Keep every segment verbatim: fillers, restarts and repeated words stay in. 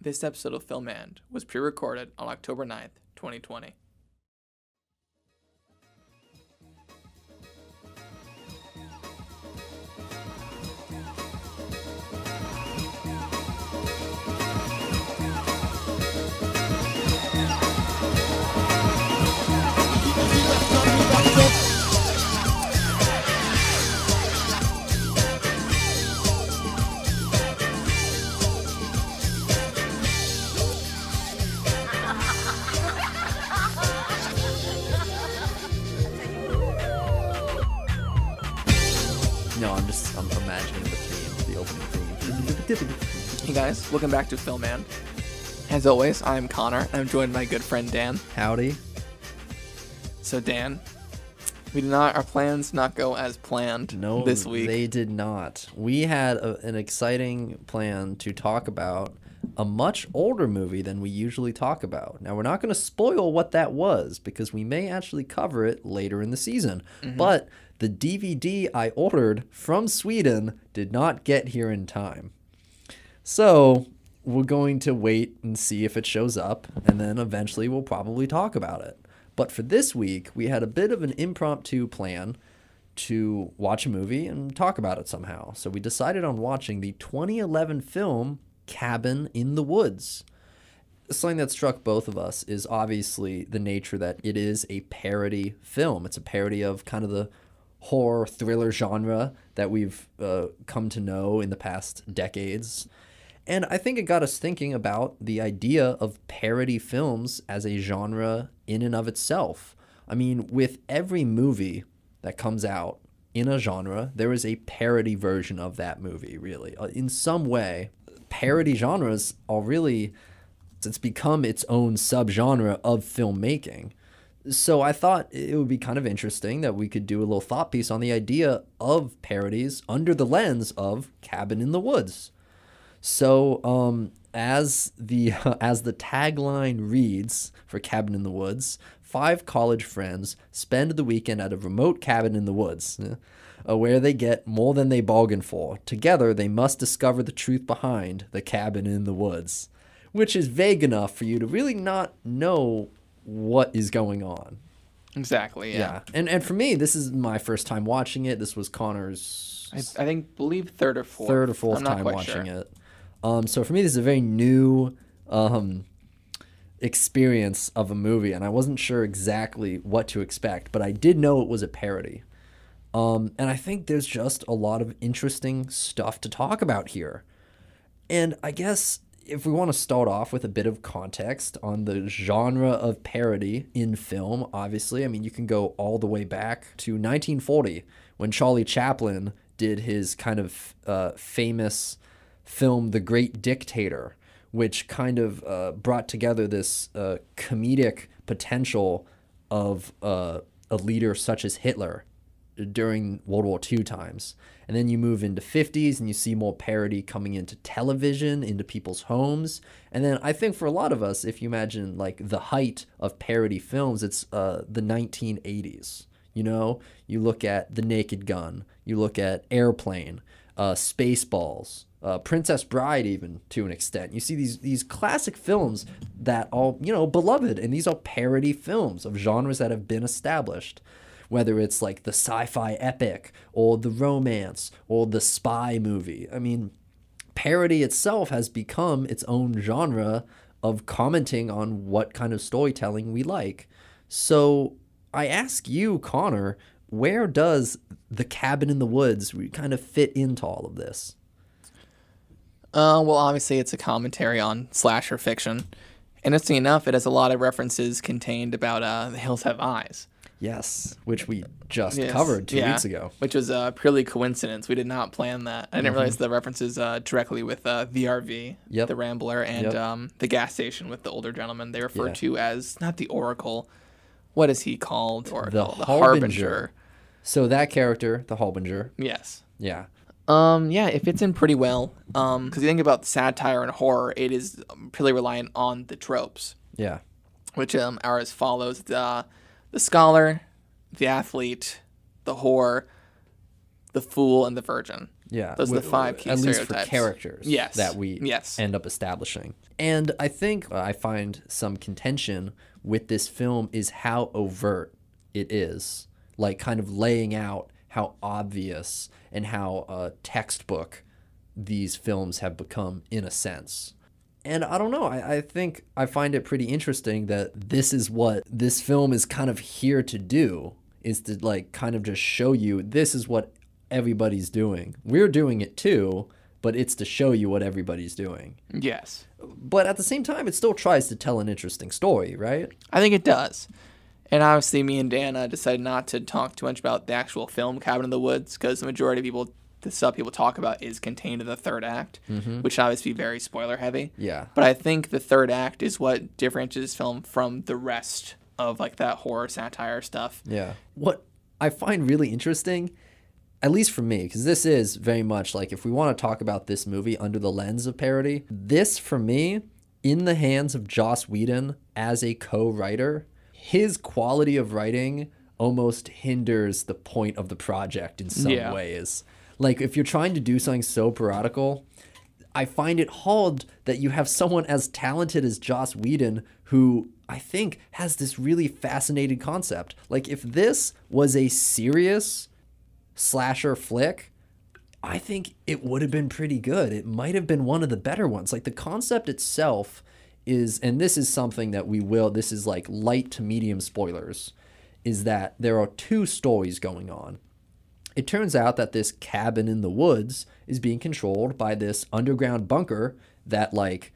This episode of Film And was pre-recorded on October ninth, twenty twenty. Hey guys, welcome back to Film And. As always, I'm Connor, and I'm joined by my good friend Dan. Howdy. So Dan, we did not, our plans did not go as planned no, this week. No, they did not. We had a, an exciting plan to talk about a much older movie than we usually talk about. Now, we're not going to spoil what that was, because we may actually cover it later in the season, mm-hmm. but the D V D I ordered from Sweden did not get here in time. So we're going to wait and see if it shows up, and then eventually we'll probably talk about it. But for this week, we had a bit of an impromptu plan to watch a movie and talk about it somehow. So we decided on watching the twenty eleven film Cabin in the Woods. Something that struck both of us is obviously the nature that it is a parody film. It's a parody of kind of the horror thriller genre that we've uh, come to know in the past decades. And I think it got us thinking about the idea of parody films as a genre in and of itself. I mean, with every movie that comes out in a genre, there is a parody version of that movie, really. In some way, parody genres are really... it's become its own subgenre of filmmaking. So I thought it would be kind of interesting that we could do a little thought piece on the idea of parodies under the lens of Cabin in the Woods. So um, as the uh, as the tagline reads for Cabin in the Woods, five college friends spend the weekend at a remote cabin in the woods, uh, where they get more than they bargain for. Together, they must discover the truth behind the cabin in the woods, which is vague enough for you to really not know what is going on. Exactly, yeah. yeah. And and for me, this is my first time watching it. This was Connor's... I, I think, believe third or fourth. Third or fourth I'm time watching sure. it. Um, so for me, this is a very new um, experience of a movie, and I wasn't sure exactly what to expect, but I did know it was a parody. Um, and I think there's just a lot of interesting stuff to talk about here. And I guess... if we want to start off with a bit of context on the genre of parody in film, obviously, I mean, you can go all the way back to nineteen forty when Charlie Chaplin did his kind of uh, famous film, The Great Dictator, which kind of uh, brought together this uh, comedic potential of uh, a leader such as Hitler during World War Two times. And then you move into fifties and you see more parody coming into television, into people's homes. And then I think for a lot of us, if you imagine like the height of parody films, it's uh, the nineteen eighties. You know, you look at The Naked Gun, you look at Airplane, uh, Spaceballs, uh, Princess Bride even to an extent. You see these, these classic films that are, you know, beloved. And these are parody films of genres that have been established, whether it's like the sci-fi epic or the romance or the spy movie. I mean, parody itself has become its own genre of commenting on what kind of storytelling we like. So I ask you, Connor, where does the Cabin in the Woods kind of fit into all of this? Uh, well, obviously it's a commentary on slasher fiction. Interesting enough, it has a lot of references contained about uh, The Hills Have Eyes. Yes, which we just yes. covered two yeah. weeks ago. Which was uh, purely coincidence. We did not plan that. I didn't mm-hmm. realize the references uh, directly with uh, the R V, yep. the Rambler, and yep. um, the gas station with the older gentleman. They refer yeah. to as, not the Oracle, what is he called? Oracle, the, the Harbinger. Harbinger. So that character, the Harbinger. Yes. Yeah. Um, yeah, it fits in pretty well. Because um, you think about satire and horror, it is purely reliant on the tropes. Yeah. Which um, are as follows. The... The scholar, the athlete, the whore, the fool, and the virgin. Yeah. Those are the five key at stereotypes. At least for characters yes. that we yes. end up establishing. And I think I find some contention with this film is how overt it is, like kind of laying out how obvious and how uh, textbook these films have become in a sense. And I don't know, I, I think I find it pretty interesting that this is what this film is kind of here to do, is to like kind of just show you this is what everybody's doing. We're doing it too, but it's to show you what everybody's doing. Yes. But at the same time, it still tries to tell an interesting story, right? I think it does. And obviously me and Dan uh, decided not to talk too much about the actual film Cabin in the Woods, because the majority of people... the stuff people talk about is contained in the third act, mm-hmm. which obviously very spoiler heavy. Yeah. But I think the third act is what differentiates this film from the rest of like that horror satire stuff. Yeah. What I find really interesting, at least for me, because this is very much like if we want to talk about this movie under the lens of parody, this for me, in the hands of Joss Whedon as a co-writer, his quality of writing almost hinders the point of the project in some yeah. ways. Like, if you're trying to do something so parodical, I find it hard that you have someone as talented as Joss Whedon, who I think has this really fascinating concept. Like, if this was a serious slasher flick, I think it would have been pretty good. It might have been one of the better ones. Like, the concept itself is, and this is something that we will, this is like light to medium spoilers, is that there are two stories going on. It turns out that this cabin in the woods is being controlled by this underground bunker that, like,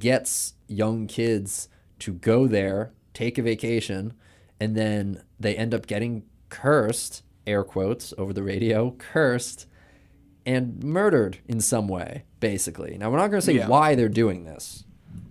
gets young kids to go there, take a vacation, and then they end up getting cursed, air quotes over the radio, cursed, and murdered in some way, basically. Now, we're not going to say yeah. why they're doing this,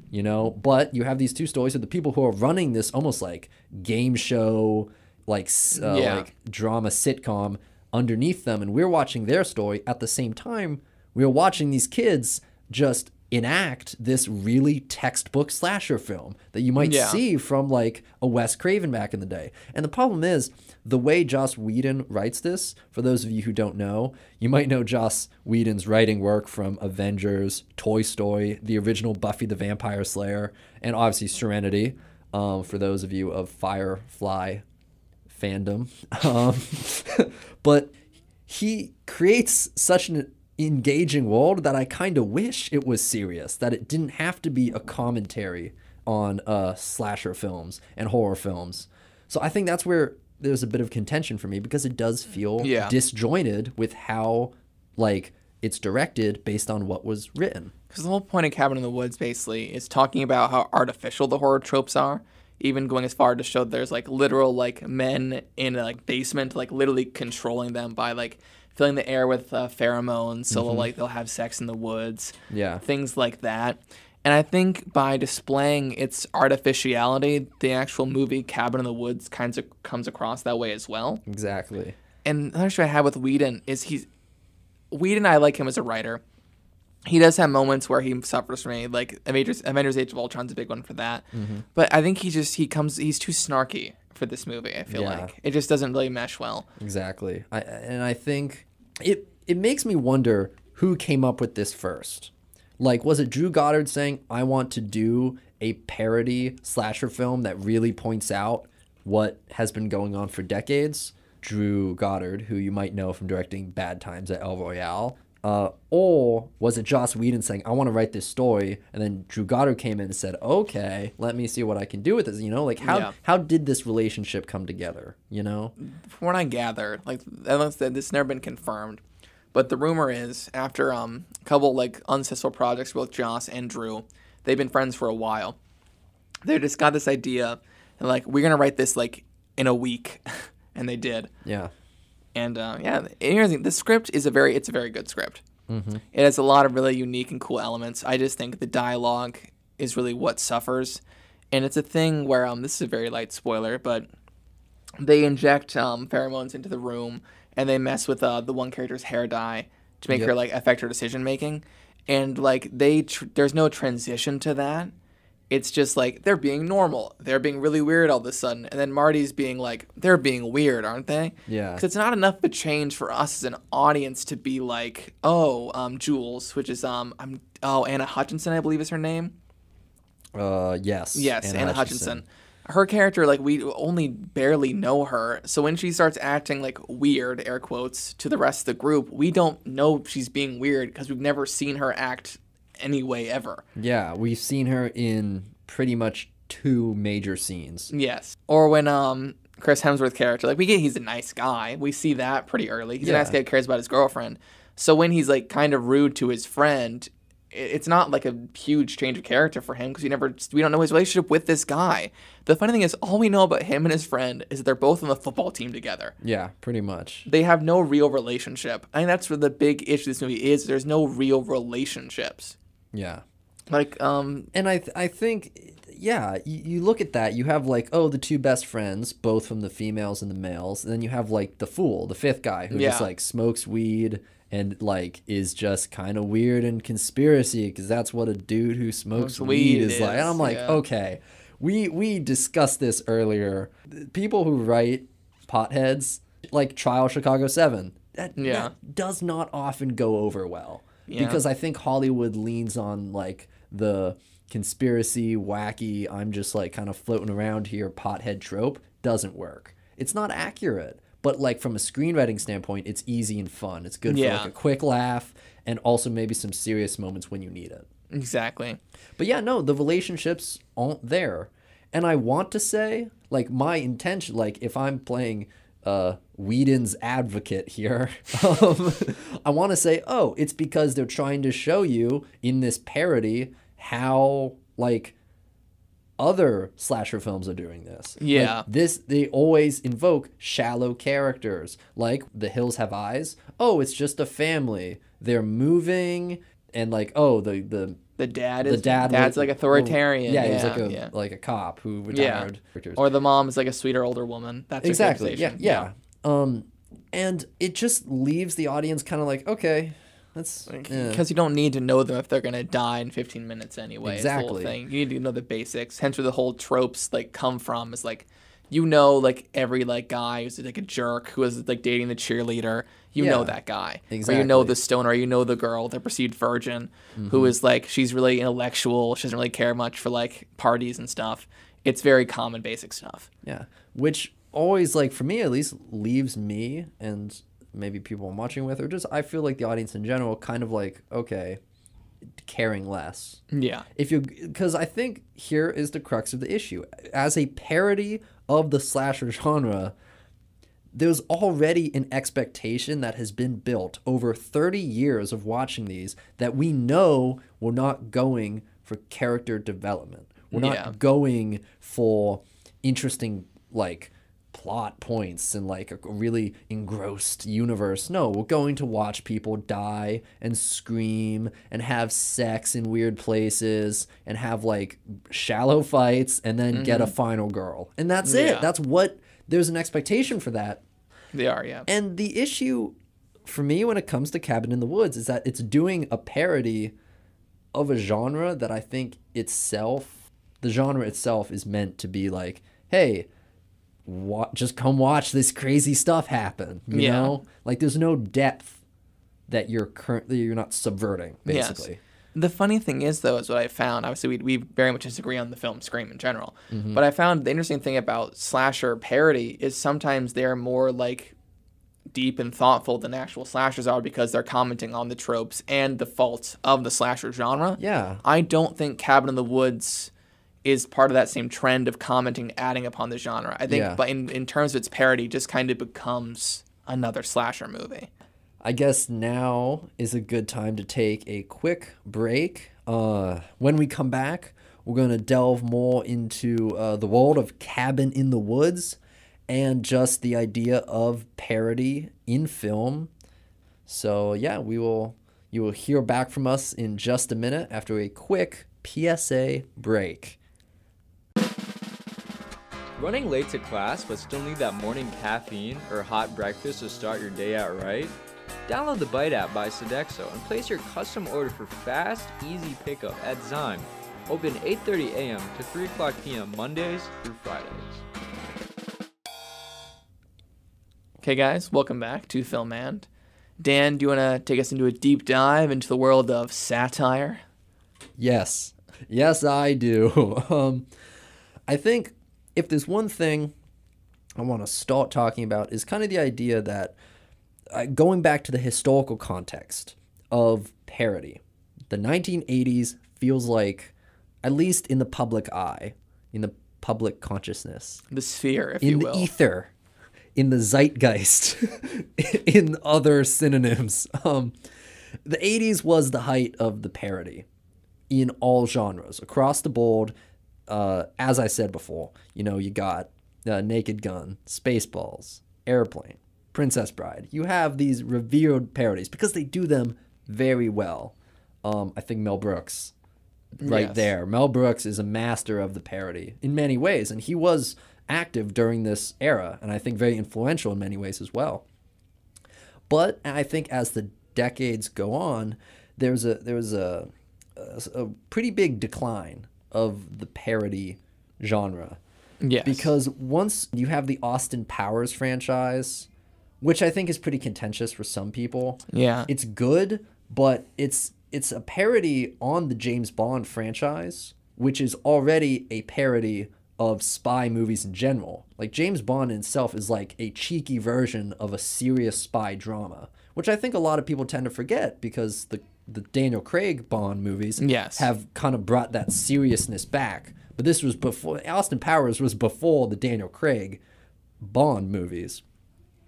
you know, but you have these two stories of the people who are running this almost like game show, like, uh, yeah. like drama sitcom underneath them, and we're watching their story at the same time we're watching these kids just enact this really textbook slasher film that you might yeah. see from like a Wes Craven back in the day. And the problem is the way Joss Whedon writes this, for those of you who don't know, you might know Joss Whedon's writing work from Avengers, Toy Story, the original Buffy the Vampire Slayer, and obviously Serenity, um, for those of you of Firefly fandom. Um, but he creates such an engaging world that I kind of wish it was serious, that it didn't have to be a commentary on uh, slasher films and horror films. So I think that's where there's a bit of contention for me, because it does feel yeah. disjointed with how like it's directed based on what was written. Because the whole point of Cabin in the Woods basically is talking about how artificial the horror tropes are, even going as far to show there's, like, literal, like, men in a, like, basement, like, literally controlling them by, like, filling the air with uh, pheromones so, mm-hmm. like, they'll have sex in the woods. Yeah. Things like that. And I think by displaying its artificiality, the actual movie Cabin in the Woods kind of comes across that way as well. Exactly. And another issue I have with Whedon is he's... Whedon, I like him as a writer. He does have moments where he suffers from me, like Avengers, Avengers Age of Ultron's a big one for that. Mm-hmm. But I think he just, he comes, he's too snarky for this movie, I feel yeah. like. It just doesn't really mesh well. Exactly. I, and I think it, it makes me wonder who came up with this first. Like, was it Drew Goddard saying, I want to do a parody slasher film that really points out what has been going on for decades? Drew Goddard, who you might know from directing Bad Times at El Royale. Uh, or was it Joss Whedon saying, I want to write this story, and then Drew Goddard came in and said, okay, let me see what I can do with this, you know? Like, how yeah. how did this relationship come together, you know? From what I gather, like, unless this has never been confirmed, but the rumor is, after um, a couple, like, unsuccessful projects with Joss and Drew, they've been friends for a while, they just got this idea, and, like, we're going to write this, like, in a week, and they did. Yeah. And uh, yeah, interesting. The script is a very, it's a very good script. Mm-hmm. It has a lot of really unique and cool elements. I just think the dialogue is really what suffers. And it's a thing where, um, this is a very light spoiler, but they inject um, pheromones into the room and they mess with uh, the one character's hair dye to make yep. her, like, affect her decision making. And, like, they, tr there's no transition to that. It's just like they're being normal. They're being really weird all of a sudden. And then Marty's being like, they're being weird, aren't they? Yeah. Because it's not enough of a change for us as an audience to be like, oh, um, Jules, which is, um, I'm, oh, Anna Hutchinson, I believe is her name. Uh, yes. Yes, Anna, Anna Hutchinson. Hutchinson. Her character, like, we only barely know her. So when she starts acting, like, weird, air quotes, to the rest of the group, we don't know she's being weird because we've never seen her act any way ever. Yeah, we've seen her in pretty much two major scenes. Yes. Or when um Chris Hemsworth's character, like, we get he's a nice guy. We see that pretty early. He's yeah. a nice guy who cares about his girlfriend. So when he's, like, kind of rude to his friend, it's not like a huge change of character for him because we never we don't know his relationship with this guy. The funny thing is, all we know about him and his friend is that they're both on the football team together. Yeah, pretty much. They have no real relationship. I think that's where the big issue this movie is. There's no real relationships. Yeah. Like um, and I th I think yeah you, you look at that, you have like, oh, the two best friends, both from the females and the males, and then you have like the fool, the fifth guy who yeah. just like smokes weed. And, like, is just kind of weird and conspiracy because that's what a dude who smokes, smokes weed, weed is, is like. And I'm like, yeah. okay, we we discussed this earlier. People who write potheads, like Trial Chicago seven, that, yeah. that does not often go over well. Yeah. Because I think Hollywood leans on, like, the conspiracy, wacky, I'm just, like, kind of floating around here pothead trope doesn't work. It's not accurate. But, like, from a screenwriting standpoint, it's easy and fun. It's good yeah. for, like, a quick laugh and also maybe some serious moments when you need it. Exactly. But, yeah, no, the relationships aren't there. And I want to say, like, my intention, like, if I'm playing uh, Whedon's advocate here, um, I want to say, oh, it's because they're trying to show you in this parody how, like, other slasher films are doing this. Yeah. Like this, they always invoke shallow characters. Like The Hills Have Eyes. Oh, it's just a family. They're moving and like, oh, the the the dad the is dad dad's like, like authoritarian. Well, yeah, yeah, he's like a yeah. like a cop who retired. Yeah. Or the mom is like a sweeter older woman. That's exactly. Yeah, yeah. Yeah. Um and it just leaves the audience kind of like, okay, that's because yeah. you don't need to know them if they're gonna die in fifteen minutes anyway. Exactly. It's the whole thing. You need to know the basics. Hence where the whole tropes like come from is like, you know, like every like guy who's like a jerk who is like dating the cheerleader. You yeah. know that guy. Exactly. Or you know the stoner. Or you know the girl, the perceived virgin, mm-hmm. who is like she's really intellectual. She doesn't really care much for like parties and stuff. It's very common basic stuff. Yeah, which always like for me at least leaves me and. Maybe people I'm watching with, or just I feel like the audience in general kind of like, okay, caring less. Yeah. If you, because I think here is the crux of the issue. As a parody of the slasher genre, there's already an expectation that has been built over thirty years of watching these that we know we're not going for character development. We're not yeah. going for interesting, like, plot points and like a really engrossed universe. No, we're going to watch people die and scream and have sex in weird places and have like shallow fights and then mm-hmm. get a final girl. And that's yeah. it. That's what there's an expectation for that. They are, yeah. And the issue for me when it comes to Cabin in the Woods is that it's doing a parody of a genre that I think itself, the genre itself is meant to be like, hey, Wa just come watch this crazy stuff happen, you yeah. know? Like, there's no depth that you're currently, you're not subverting, basically. Yes. The funny thing is, though, is what I found, obviously we, we very much disagree on the film Scream in general, mm-hmm. but I found the interesting thing about slasher parody is sometimes they're more, like, deep and thoughtful than actual slashers are because they're commenting on the tropes and the faults of the slasher genre. Yeah. I don't think Cabin in the Woods is part of that same trend of commenting, adding upon the genre. I think, yeah. but in, in terms of its parody, just kind of becomes another slasher movie. I guess now is a good time to take a quick break. Uh, when we come back, we're going to delve more into uh, the world of Cabin in the Woods and just the idea of parody in film. So, yeah, we will you will hear back from us in just a minute after a quick P S A break. Running late to class but still need that morning caffeine or hot breakfast to start your day out right? Download the Bite app by Sodexo and place your custom order for fast, easy pickup at Zyme. open eight thirty a m to three o'clock p m Mondays through Fridays. Okay guys, welcome back to Filmand. Dan, do you want to take us into a deep dive into the world of satire? Yes. Yes, I do. Um, I think if there's one thing I want to start talking about is kind of the idea that uh, going back to the historical context of parody, the nineteen eighties feels like, at least in the public eye, in the public consciousness, the sphere, if you will, in the ether, in the zeitgeist, in other synonyms, um, the eighties was the height of the parody in all genres across the board. Uh, as I said before, you know, you got uh, Naked Gun, Spaceballs, Airplane, Princess Bride. You have these revered parodies because they do them very well. Um, I think Mel Brooks, right yes. there. Mel Brooks is a master of the parody in many ways, and he was active during this era, and I think very influential in many ways as well. But I think as the decades go on, there's a there's a, a, a pretty big decline of the parody genre. Yes. Because once you have the Austin Powers franchise, which I think is pretty contentious for some people. Yeah. It's good, but it's it's a parody on the James Bond franchise, which is already a parody of spy movies in general. Like James Bond itself is like a cheeky version of a serious spy drama, which I think a lot of people tend to forget because the the Daniel Craig Bond movies yes. have kind of brought that seriousness back. But this was before, Austin Powers was before the Daniel Craig Bond movies.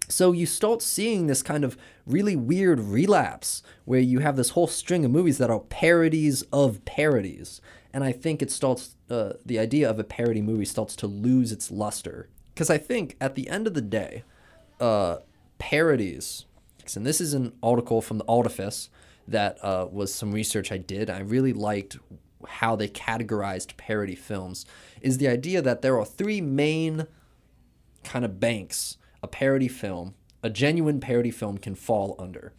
So you start seeing this kind of really weird relapse where you have this whole string of movies that are parodies of parodies. And I think it starts, uh, the idea of a parody movie starts to lose its luster. Because I think at the end of the day, uh, parodies, and this is an article from The Artifice that uh, was some research I did. I really liked how they categorized parody films, is the idea that there are three main kind of banks a parody film, a genuine parody film can fall under.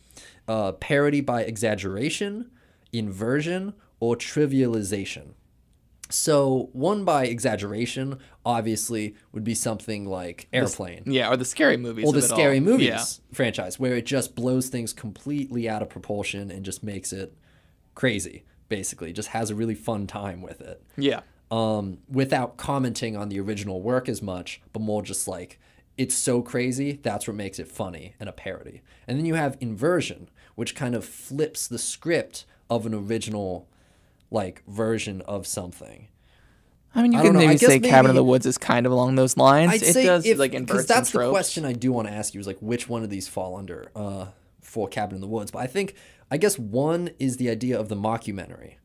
Uh, parody by exaggeration, inversion, or trivialization. So one by exaggeration, obviously, would be something like Airplane. The, yeah, or the Scary Movies. Or the Scary all. Movies yeah. franchise, where it just blows things completely out of proportion and just makes it crazy, basically. Just has a really fun time with it. Yeah. Um, without commenting on the original work as much, but more just like, it's so crazy, that's what makes it funny and a parody. And then you have inversion, which kind of flips the script of an original like version of something. I mean, you I can maybe say maybe Cabin in the Woods is kind of along those lines. I'd it say does if, like inverts because that's the question I do want to ask you is like which one of these fall under uh, for Cabin in the Woods. But I think I guess one is the idea of the mockumentary,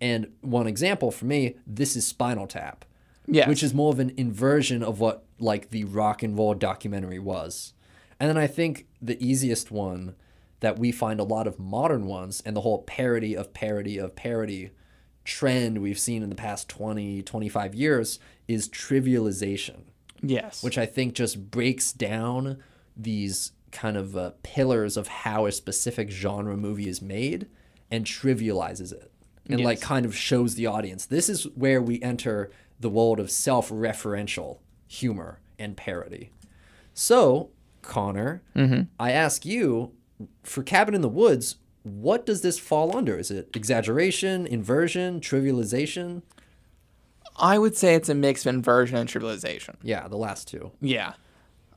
and one example for me, this is Spinal Tap. Yeah. Which is more of an inversion of what like the rock and roll documentary was. And then I think the easiest one that we find a lot of modern ones and the whole parody of parody of parody trend we've seen in the past twenty, twenty-five years is trivialization. Yes. Which I think just breaks down these kind of uh, pillars of how a specific genre movie is made and trivializes it. And yes. like kind of shows the audience. This is where we enter the world of self-referential humor and parody. So, Connor, mm-hmm. I ask you, for Cabin in the Woods, what does this fall under? Is it exaggeration, inversion, trivialization? I would say it's a mix of inversion and trivialization. Yeah, the last two. Yeah,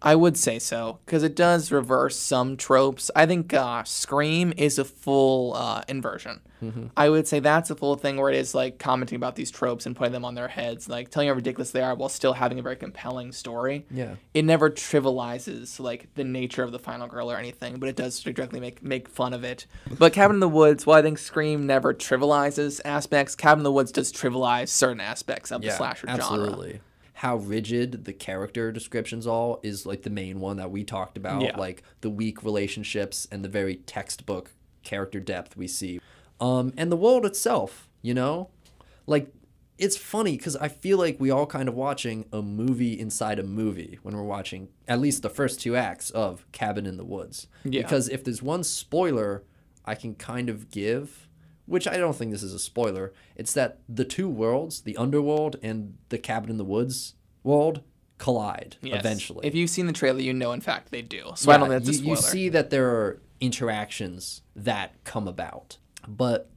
I would say so, because it does reverse some tropes. I think uh, Scream is a full uh, inversion. Mm-hmm. I would say that's a full thing where it is like commenting about these tropes and putting them on their heads, like telling how ridiculous they are while still having a very compelling story. Yeah, it never trivializes like the nature of the final girl or anything, but it does directly make make fun of it. But Cabin in the Woods, while I think Scream never trivializes aspects, Cabin in the Woods does trivialize certain aspects of yeah, the slasher absolutely. genre. Absolutely. How rigid the character descriptions all is like the main one that we talked about, yeah. like the weak relationships and the very textbook character depth we see. Um, and the world itself, you know, like it's funny because I feel like we all kind of watching a movie inside a movie when we're watching at least the first two acts of Cabin in the Woods. Yeah. Because if there's one spoiler I can kind of give, which I don't think this is a spoiler. It's that the two worlds, the underworld and the Cabin in the Woods world, collide yes. eventually. If you've seen the trailer, you know, in fact, they do. So yeah, I don't think that's a spoiler. You see that there are interactions that come about. But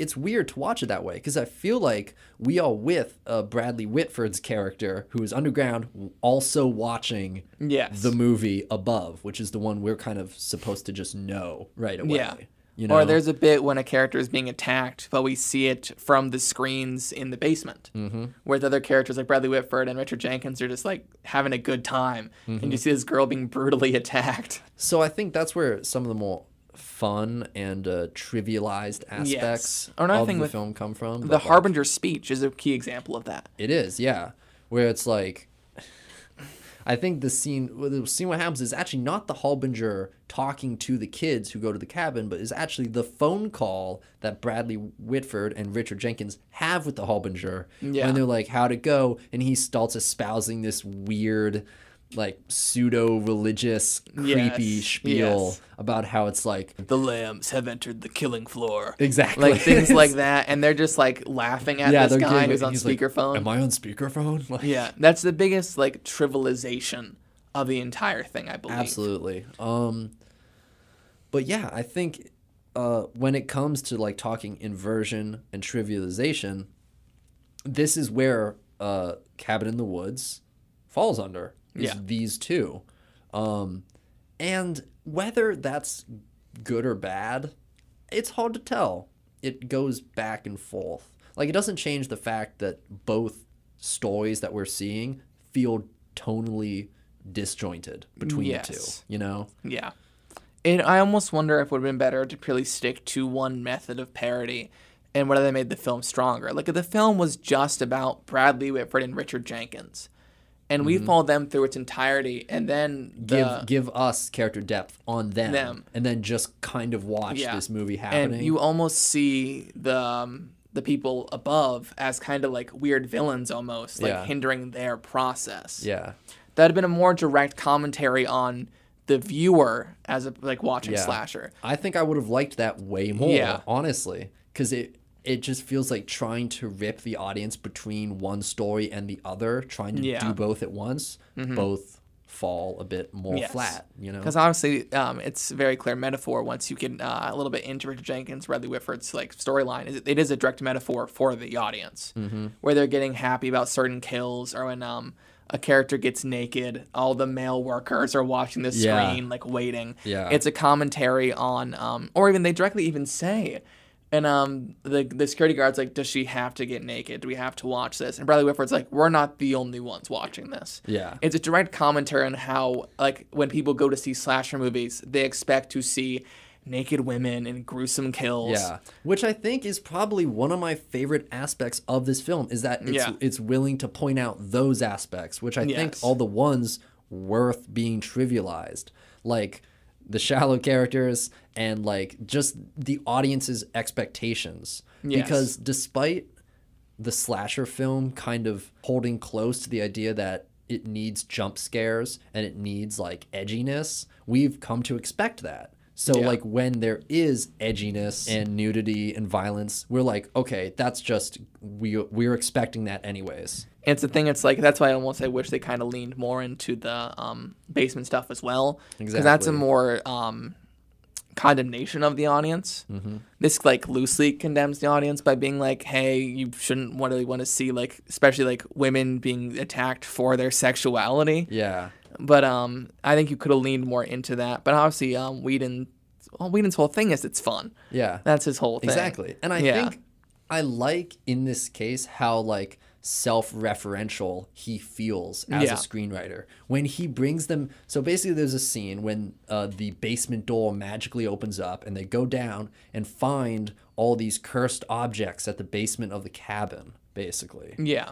it's weird to watch it that way because I feel like we are with uh, Bradley Whitford's character who is underground also watching yes. the movie above, which is the one we're kind of supposed to just know right away. Yeah. You know? Or there's a bit when a character is being attacked, but we see it from the screens in the basement, mm-hmm. where the other characters like Bradley Whitford and Richard Jenkins are just like having a good time, mm-hmm. and you see this girl being brutally attacked. So I think that's where some of the more fun and uh, trivialized aspects yes. of the film come from. The Harbinger's speech is a key example of that. It is, yeah, where it's like, I think the scene, the scene what happens is actually not the Harbinger talking to the kids who go to the cabin, but is actually the phone call that Bradley Whitford and Richard Jenkins have with the Harbinger. Yeah. When they're like, how'd it go? And he starts espousing this weird, like, pseudo-religious, creepy yes. spiel yes. about how it's like, the lambs have entered the killing floor. Exactly. Like, things like that. And they're just, like, laughing at yeah, this guy getting, who's on speakerphone. Like, am I on speakerphone? Like, yeah. That's the biggest, like, trivialization of the entire thing, I believe. Absolutely. Um, but, yeah, I think uh, when it comes to, like, talking inversion and trivialization, this is where uh, Cabin in the Woods falls under. Is yeah. these two. Um, and whether that's good or bad, it's hard to tell. It goes back and forth. Like, it doesn't change the fact that both stories that we're seeing feel tonally disjointed between yes. the two, you know? Yeah. And I almost wonder if it would have been better to purely stick to one method of parody and whether they made the film stronger. Like, if the film was just about Bradley Whitford and Richard Jenkins, and we mm-hmm. follow them through its entirety, and then the, give give us character depth on them, them. and then just kind of watch yeah. this movie happening. And you almost see the um, the people above as kind of like weird villains, almost like yeah. hindering their process. Yeah, that'd been a more direct commentary on the viewer as a like watching yeah. slasher. I think I would have liked that way more, yeah. honestly, because it. It just feels like trying to rip the audience between one story and the other, trying to yeah. do both at once, mm-hmm. both fall a bit more yes. flat, you know? Because obviously um, it's a very clear metaphor once you get uh, a little bit into Richard Jenkins, Bradley Whitford's like storyline. It is a direct metaphor for the audience, mm-hmm. where they're getting happy about certain kills or when um, a character gets naked, all the male workers are watching the screen, yeah. like waiting. Yeah. It's a commentary on, um, or even they directly even say, And um, the the security guard's like, does she have to get naked? Do we have to watch this? And Bradley Whitford's like, we're not the only ones watching this. Yeah. It's a direct commentary on how, like, when people go to see slasher movies, they expect to see naked women and gruesome kills. Yeah. Which I think is probably one of my favorite aspects of this film is that it's, yeah. it's willing to point out those aspects, which I yes. think all the ones worth being trivialized. Like, the shallow characters and like just the audience's expectations yes. because despite the slasher film kind of holding close to the idea that it needs jump scares and it needs like edginess, we've come to expect that. So yeah. like when there is edginess and nudity and violence, we're like, okay, that's just we we're expecting that anyways. And it's the thing. It's like that's why I almost I wish they kind of leaned more into the um, basement stuff as well, because exactly. that's a more um, condemnation of the audience. Mm-hmm. This like loosely condemns the audience by being like, hey, you shouldn't really want to see like especially like women being attacked for their sexuality. Yeah. But um, I think you could have leaned more into that. But obviously, um, Whedon, well, Whedon's whole thing is it's fun. Yeah, that's his whole thing. Exactly. And I yeah. think I like in this case how like self-referential he feels as yeah. a screenwriter when he brings them. So basically, there's a scene when uh, the basement door magically opens up and they go down and find all these cursed objects at the basement of the cabin. Basically. Yeah.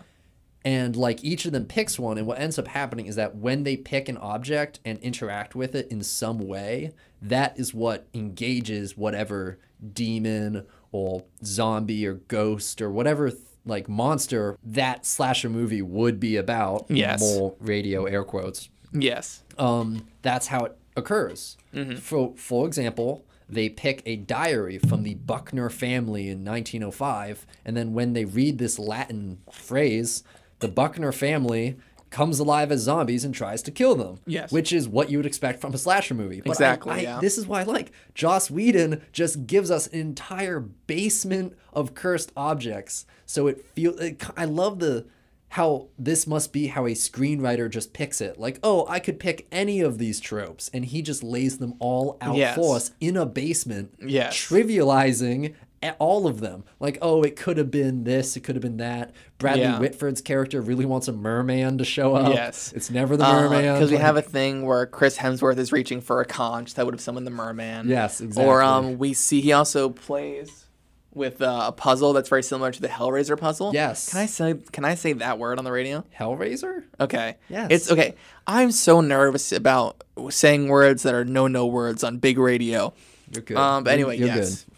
And, like, each of them picks one, and what ends up happening is that when they pick an object and interact with it in some way, that is what engages whatever demon or zombie or ghost or whatever, like, monster that slasher movie would be about. Yes. More radio air quotes. Yes. Um, that's how it occurs. Mm-hmm. For, for example, they pick a diary from the Buckner family in nineteen oh five, and then when they read this Latin phrase, the Buckner family comes alive as zombies and tries to kill them. Yes. Which is what you would expect from a slasher movie. But exactly. I, I, yeah. This is why I like Joss Whedon just gives us an entire basement of cursed objects. So it feels. I love the how this must be how a screenwriter just picks it. Like, oh, I could pick any of these tropes, and he just lays them all out yes. for us in a basement, yes. trivializing. At all of them. Like, oh, it could have been this, it could have been that. Bradley yeah. Whitford's character really wants a merman to show up. Yes. It's never the uh, merman. Because we like... have a thing where Chris Hemsworth is reaching for a conch that would have summoned the merman. Yes, exactly. Or um, we see he also plays with uh, a puzzle that's very similar to the Hellraiser puzzle. Yes. Can I say can I say that word on the radio? Hellraiser? Okay. Yes. It's okay. I'm so nervous about saying words that are no-no words on big radio. You're good. Um, but anyway, You're yes. Good.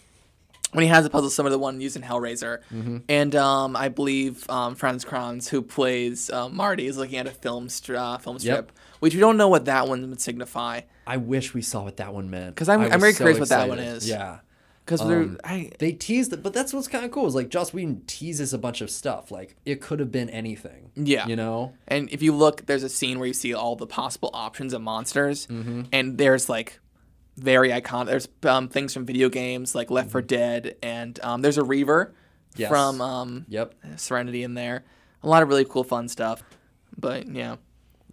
When he has a puzzle similar to the one used in Hellraiser. Mm-hmm. And um, I believe um, Fran Kranz, who plays uh, Marty, is looking at a film, stri uh, film strip, yep. which we don't know what that one would signify. I wish we saw what that one meant. Because I'm, I'm very so curious excited. what that one is. Yeah. Because um, they teased it, but that's what's kind of cool. Is like Joss Whedon teases a bunch of stuff. Like it could have been anything. Yeah, you know. And if you look, there's a scene where you see all the possible options of monsters, mm-hmm. and there's like. Very iconic. There's um, things from video games like Left four Dead, and um, there's a Reaver yes. from um, yep. Serenity in there. A lot of really cool, fun stuff. But yeah,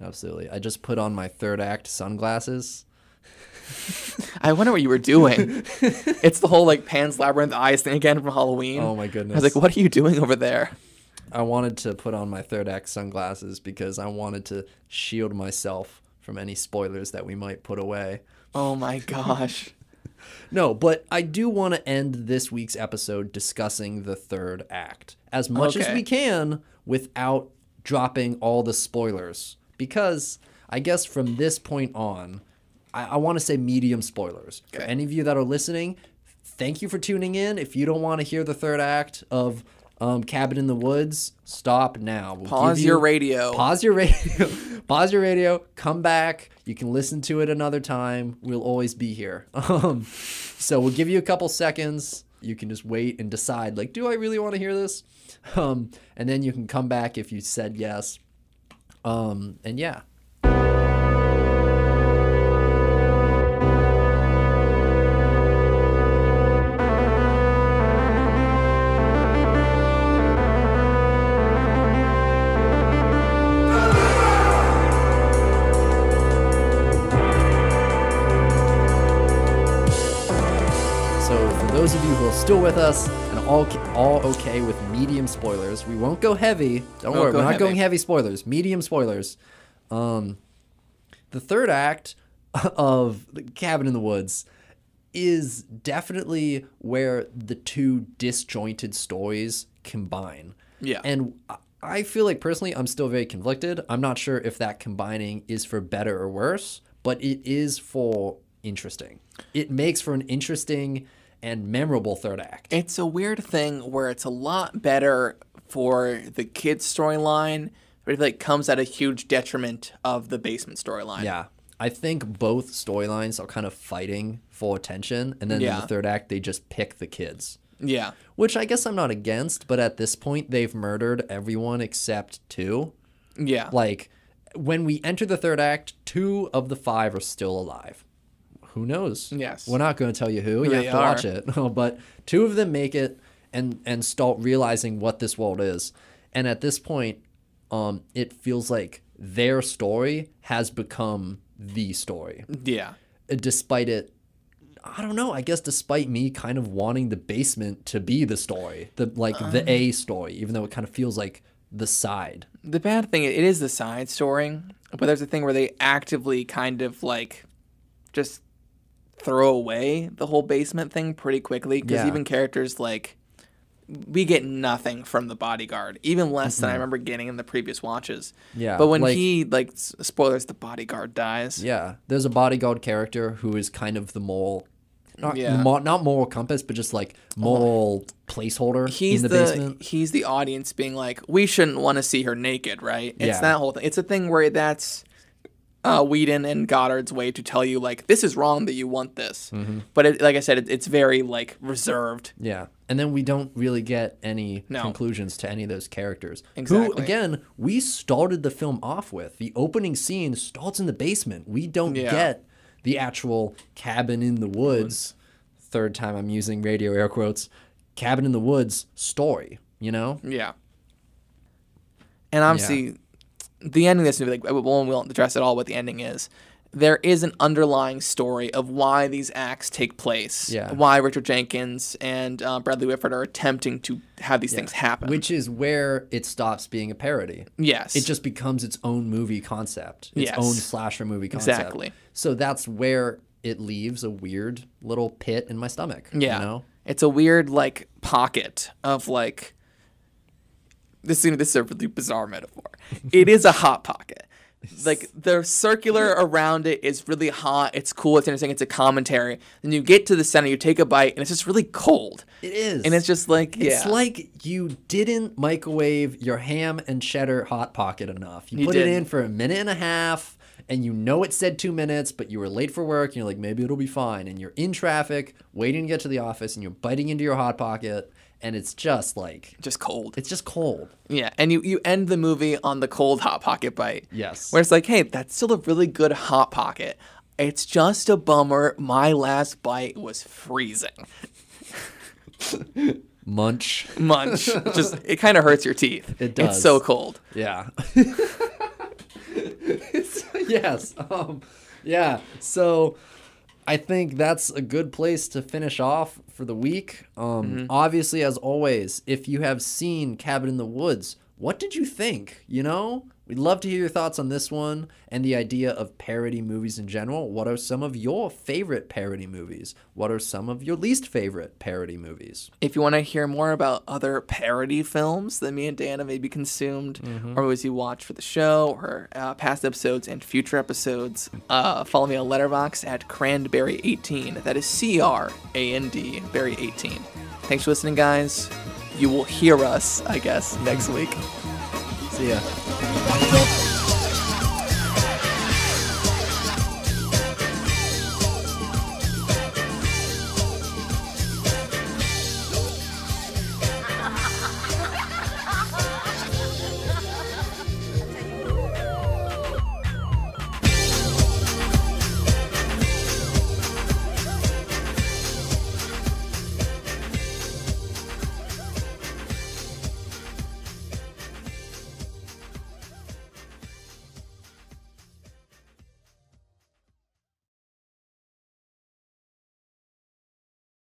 absolutely. I just put on my third act sunglasses. I wonder what you were doing. It's the whole like Pan's Labyrinth eyes thing again from Halloween. Oh my goodness! I was like, what are you doing over there? I wanted to put on my third act sunglasses because I wanted to shield myself from any spoilers that we might put away. Oh my gosh. No, but I do want to end this week's episode discussing the third act as much okay. as we can without dropping all the spoilers. Because I guess from this point on, I, I want to say medium spoilers. Okay. For any of you that are listening, thank you for tuning in. If you don't want to hear the third act of um, Cabin in the Woods, stop now. We'll pause give you, your radio. Pause your radio. Pause your radio, come back. You can listen to it another time. We'll always be here. Um, so we'll give you a couple seconds. You can just wait and decide, like, do I really want to hear this? Um, and then you can come back if you said yes. Um, and yeah. Still with us and all all okay with medium spoilers. We won't go heavy. Don't worry, we're not going heavy spoilers. Medium spoilers. Um, the third act of Cabin in the Woods is definitely where the two disjointed stories combine. Yeah, and I feel like personally, I'm still very conflicted. I'm not sure if that combining is for better or worse, but it is for interesting. It makes for an interesting. And memorable third act. It's a weird thing where it's a lot better for the kids' storyline, but it like comes at a huge detriment of the basement storyline. Yeah. I think both storylines are kind of fighting for attention, and then yeah. in the third act they just pick the kids. Yeah. Which I guess I'm not against, but at this point they've murdered everyone except two. Yeah. Like when we enter the third act, two of the five are still alive. Who knows? Yes. We're not going to tell you who. You have to watch it. But two of them make it and and start realizing what this world is. And at this point, um, it feels like their story has become the story. Yeah. Despite it, I don't know. I guess despite me kind of wanting the basement to be the story, the like um, the A story, even though it kind of feels like the side. The bad thing, it is the side story. But there's a thing where they actively kind of like just... throw away the whole basement thing pretty quickly because yeah. even characters like we get nothing from the bodyguard, even less mm-hmm. than I remember getting in the previous watches. Yeah, but when like, he like spoilers, the bodyguard dies. Yeah, there's a bodyguard character who is kind of the moral, not yeah. mo not moral compass, but just like moral oh. placeholder. He's in the, the basement. He's the audience being like, we shouldn't want to see her naked, right? It's yeah. that whole thing. It's a thing where that's. uh, Whedon and Goddard's way to tell you, like, this is wrong that you want this. Mm-hmm. But it, like I said, it, it's very, like, reserved. Yeah. And then we don't really get any no. conclusions to any of those characters. Exactly. Who, again, we started the film off with. The opening scene starts in the basement. We don't yeah. get the actual cabin in the woods. Third time I'm using radio air quotes. Cabin in the Woods story, you know? Yeah. And obviously, yeah. the ending of this movie, like, we won't address at all what the ending is. There is an underlying story of why these acts take place, yeah. why Richard Jenkins and uh, Bradley Whitford are attempting to have these yeah. things happen. Which is where it stops being a parody. Yes. It just becomes its own movie concept, its yes. own slasher movie concept. Exactly. So that's where it leaves a weird little pit in my stomach. Yeah. You know? It's a weird, like, pocket of, like, this, this is a really bizarre metaphor. It is a hot pocket. Like, the circular around it is really hot. It's cool. It's interesting. It's a commentary. Then you get to the center. You take a bite, and it's just really cold. It is. And it's just like, yeah. It's like you didn't microwave your ham and cheddar hot pocket enough. You, you put didn't. it in for a minute and a half, and you know it said two minutes, but you were late for work, and you're like, maybe it'll be fine. And you're in traffic, waiting to get to the office, and you're biting into your hot pocket. And it's just like... Just cold. It's just cold. Yeah, and you, you end the movie on the cold Hot Pocket bite. Yes. Where it's like, hey, that's still a really good Hot Pocket. It's just a bummer. My last bite was freezing. Munch. Munch. Just, it kind of hurts your teeth. It does. It's so cold. Yeah. it's, yes. Um, yeah, so... I think that's a good place to finish off for the week. Um, mm-hmm. Obviously, as always, if you have seen Cabin in the Woods, what did you think? You know, we'd love to hear your thoughts on this one and the idea of parody movies in general. What are some of your favorite parody movies? What are some of your least favorite parody movies? If you want to hear more about other parody films that me and Dana maybe consumed mm-hmm. or was you watched for the show or uh, past episodes and future episodes, uh, follow me on Letterboxd at Cranberry eighteen. That is C R A N D, Berry eighteen. Thanks for listening, guys. You will hear us, I guess, next week. See ya.